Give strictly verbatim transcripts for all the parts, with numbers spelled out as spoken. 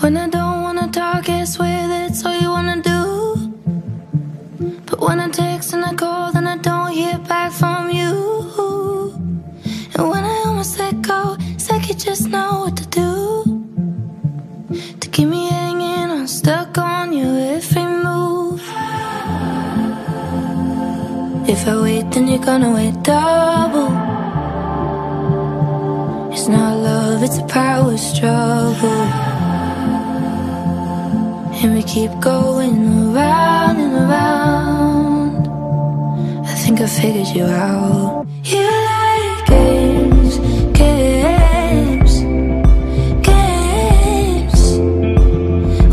When I don't wanna talk, it's weird, that's all you wanna do. But when I text and I call, then I don't hear back from you. And when I almost let go, it's like you just know what to do to keep me hanging on, stuck on your every move. If I wait, then you're gonna wait double. It's not love, it's a power struggle. And we keep going around and around. I think I figured you out. You like games, games, games,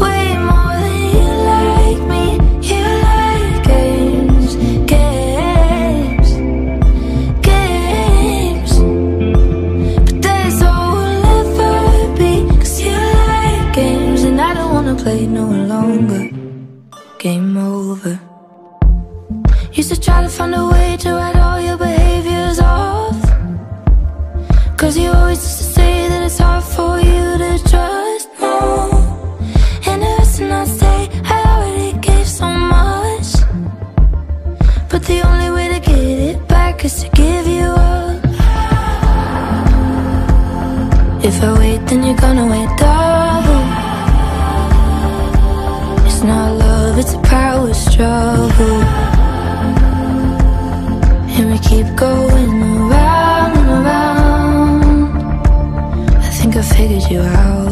way more than you like me. You like games, games, games. Play no longer, game over. Used to try to find a way to write all your behaviors off, cause you always used to say that it's hard for you to trust. No, and it hurts to not say I already gave so much, but the only way to get it back is to give you up. If I wait, then you're gonna wait double. It's not love, it's a power struggle. And we keep going around and around. I think I figured you out.